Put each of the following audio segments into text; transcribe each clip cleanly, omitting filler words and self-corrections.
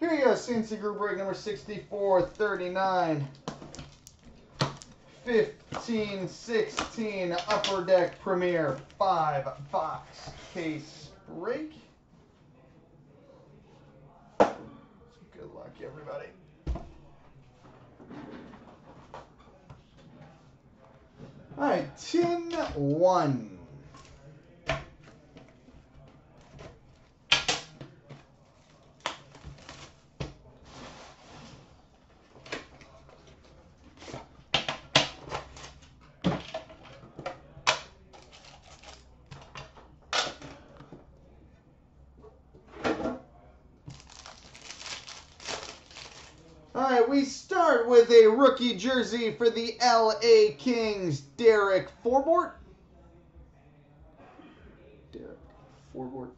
Here you go, CNC Group break number 64, 39, 15, 16, Upper Deck Premier 5-box case break. Good luck, everybody. All right, tin one. All right, we start with a rookie jersey for the LA Kings, Derek Forbort. Derek Forbort.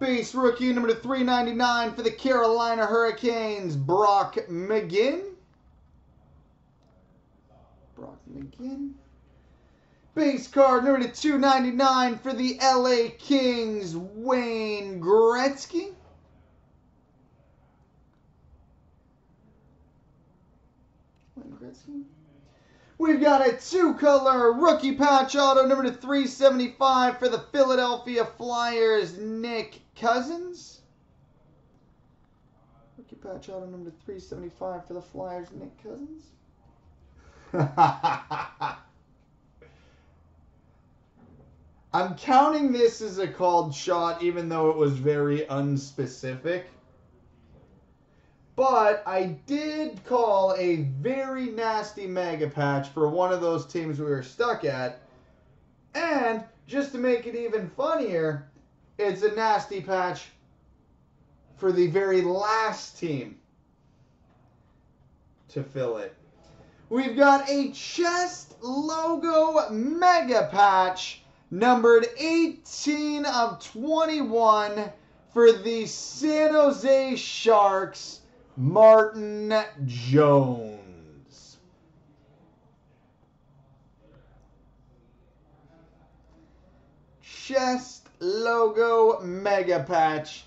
Base rookie number 399 for the Carolina Hurricanes, Brock McGinn. Brock McGinn. Base card number 299 for the LA Kings, Wayne Gretzky. We've got a two-color rookie patch auto number to 375 for the Philadelphia Flyers, Nick Cousins. Rookie patch auto number to 375 for the Flyers, Nick Cousins. I'm counting this as a called shot, even though it was very unspecific. But I did call a very nasty mega patch for one of those teams we were stuck at. And just to make it even funnier, it's a nasty patch for the very last team to fill it. We've got a chest logo mega patch numbered 18 of 21 for the San Jose Sharks, Martin Jones. Chest logo mega patch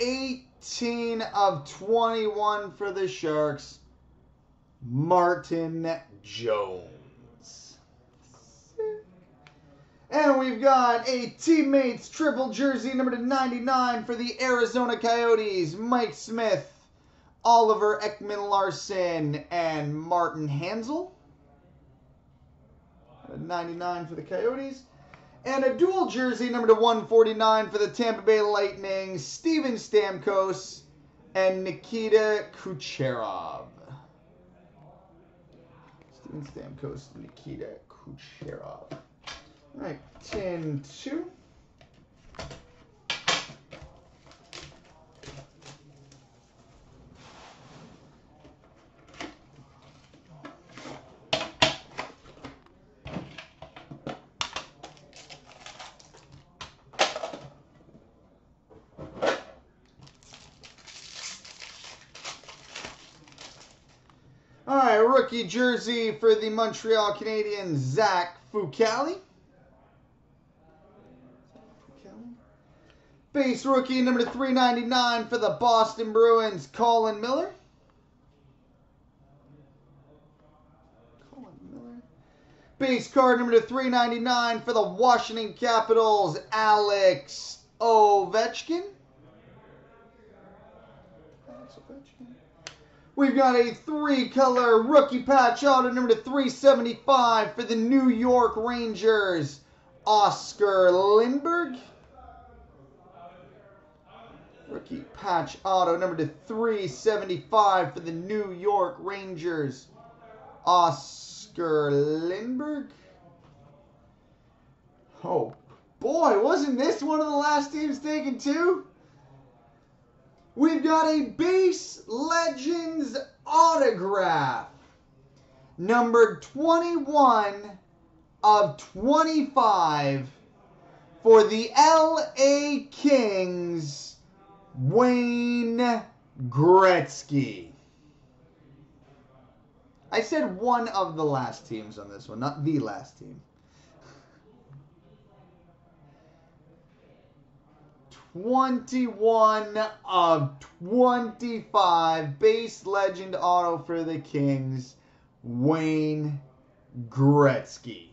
18 of 21 for the Sharks, Martin Jones. And we've got a teammates triple jersey number 99 for the Arizona Coyotes, Mike Smith, Oliver Ekman-Larsson, and Martin Hansel. 99 for the Coyotes. And a dual jersey number to 149 for the Tampa Bay Lightning, Steven Stamkos and Nikita Kucherov. Steven Stamkos, Nikita Kucherov. All right, 10-2. All right, rookie jersey for the Montreal Canadiens, Zach Fucale. Base rookie number 399 for the Boston Bruins, Colin Miller. Colin Miller. Base card number 399 for the Washington Capitals, Alex Ovechkin. Alex Ovechkin. We've got a three-color rookie patch auto number 375 for the New York Rangers, Oscar Lindbergh. Rookie patch auto number 375 for the New York Rangers, Oscar Lindbergh. Oh boy, wasn't this one of the last teams taken too? We've got a base legends autograph, numbered 21 of 25 for the LA Kings, Wayne Gretzky. I said one of the last teams on this one, not the last team. 21 of 25, base legend auto for the Kings, Wayne Gretzky.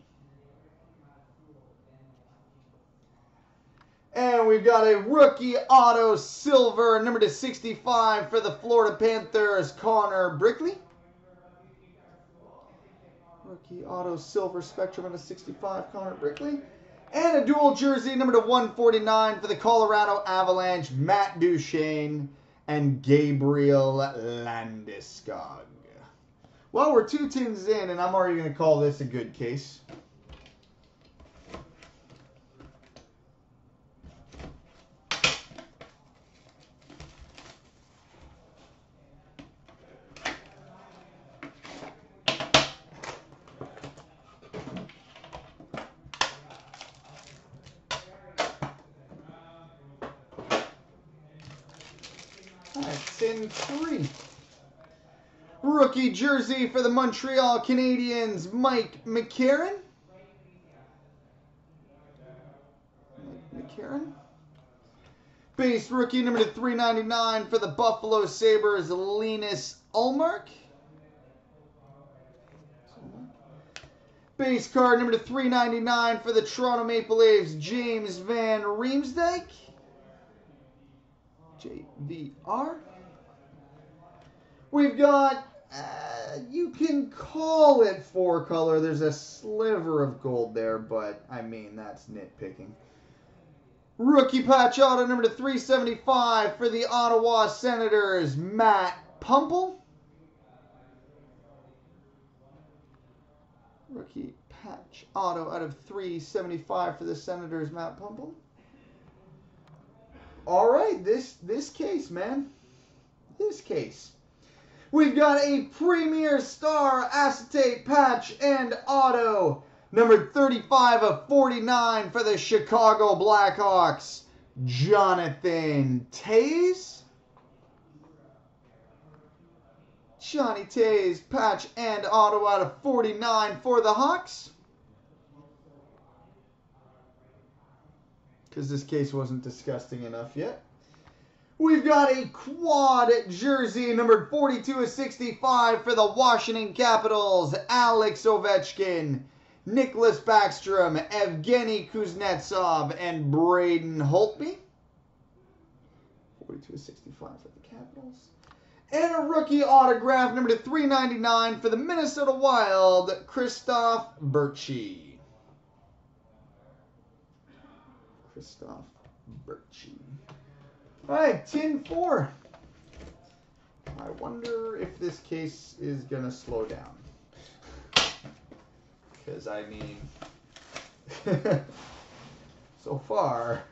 And we've got a rookie auto silver, number /265 for the Florida Panthers, Connor Brickley. Rookie auto silver spectrum, number /65, Connor Brickley. And a dual jersey, number /149 for the Colorado Avalanche, Matt Duchesne and Gabriel Landeskog. Well, we're two tins in, and I'm already going to call this a good case. Tin 3. Rookie jersey for the Montreal Canadiens, Mike McCarron. Base rookie, number /399 for the Buffalo Sabres, Linus Ulmark. Base card, number /399 for the Toronto Maple Leafs, James Van Riemsdyk. JVR. We've got, you can call it four color. There's a sliver of gold there, but, I mean, that's nitpicking. Rookie patch auto, number /375 for the Ottawa Senators, Matt Pumple. Rookie patch auto out of 375 for the Senators, Matt Pumple. All right, this case, man. This case. We've got a Premier Star acetate patch and auto, number /35 of 49 for the Chicago Blackhawks, Jonathan Toews. Johnny Toews patch and auto out of 49 for the Hawks. Because this case wasn't disgusting enough yet. We've got a quad jersey, number /42 of 65 for the Washington Capitals, Alex Ovechkin, Niklas Backstrom, Evgeny Kuznetsov, and Braden Holtby. 42 of 65 for the Capitals. And a rookie autograph, number /399 for the Minnesota Wild, Christoph Bertschy. Christoph Bertschy. All right, tin 4. I wonder if this case is going to slow down. Because, I mean, so far.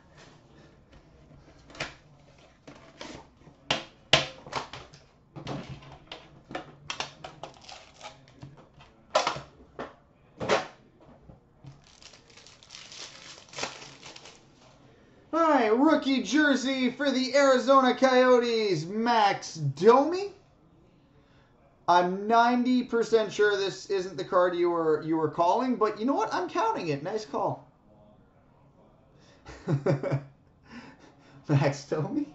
Rookie jersey for the Arizona Coyotes, Max Domi. I'm 90% sure this isn't the card you were calling, but you know what? I'm counting it. Nice call. Max Domi.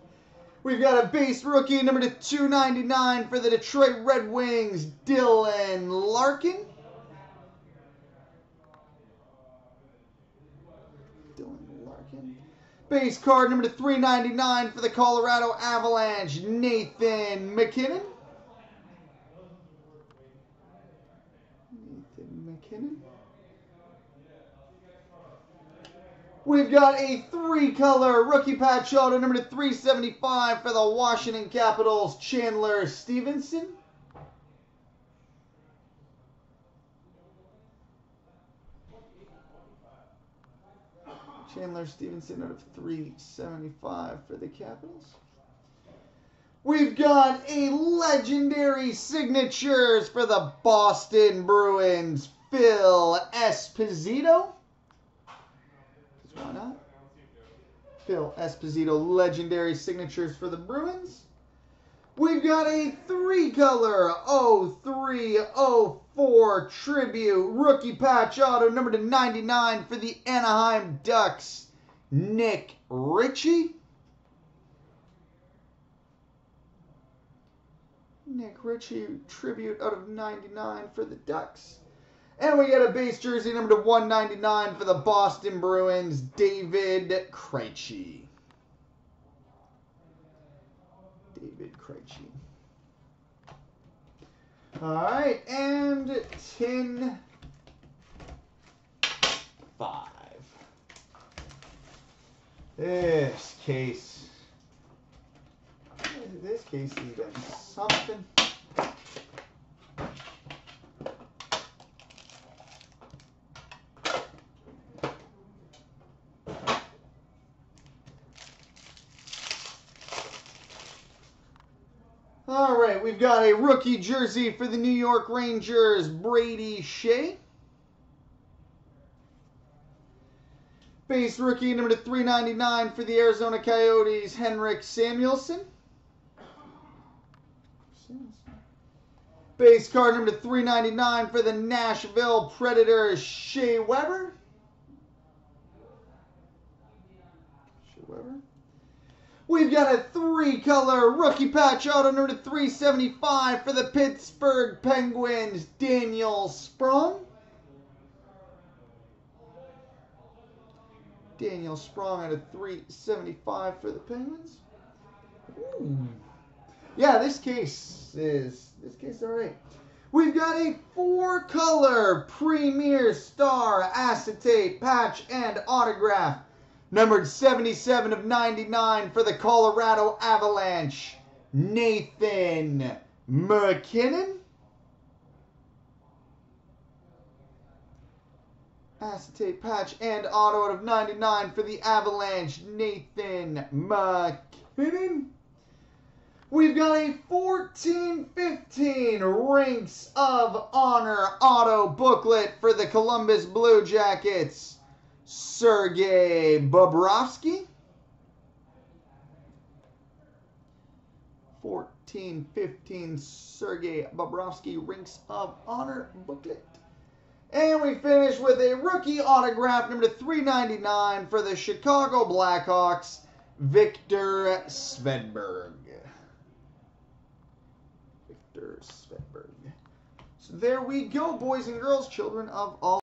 We've got a base rookie, number /299 for the Detroit Red Wings, Dylan Larkin. Base card, number /399 for the Colorado Avalanche, Nathan McKinnon. We've got a three-color rookie patch auto, number /375 for the Washington Capitals, Chandler Stevenson. Chandler Stevenson out of 375 for the Capitals. We've got a legendary signatures for the Boston Bruins, Phil Esposito. Why not? Phil Esposito, legendary signatures for the Bruins. We've got a three-color 03-04 tribute rookie patch auto, number /99 for the Anaheim Ducks, Nick Ritchie. Nick Ritchie tribute out of 99 for the Ducks. And we get a base jersey number to 199 for the Boston Bruins, David Krejci. David Krejci. All right, and 10-5. This case has been something. All right, we've got a rookie jersey for the New York Rangers, Brady Shea. Base rookie number to 399 for the Arizona Coyotes, Henrik Samuelsson. Base card number to 399 for the Nashville Predators, Shea Weber. We've got a three-color rookie patch auto number to 375 for the Pittsburgh Penguins, Daniel Sprong. Daniel Sprong at a 375 for the Penguins. Ooh. Yeah, this case all right. We've got a four-color Premier Star acetate patch and autograph, numbered 77 of 99 for the Colorado Avalanche, Nathan McKinnon. Acetate patch and auto out of 99 for the Avalanche, Nathan McKinnon. We've got a 1415 Rinks of Honor auto booklet for the Columbus Blue Jackets, Sergei Bobrovsky. 1415 Sergei Bobrovsky Rinks of Honor booklet. And we finish with a rookie autograph number 399 for the Chicago Blackhawks, Victor Svedberg. Victor Svedberg. So there we go, boys and girls, children of all.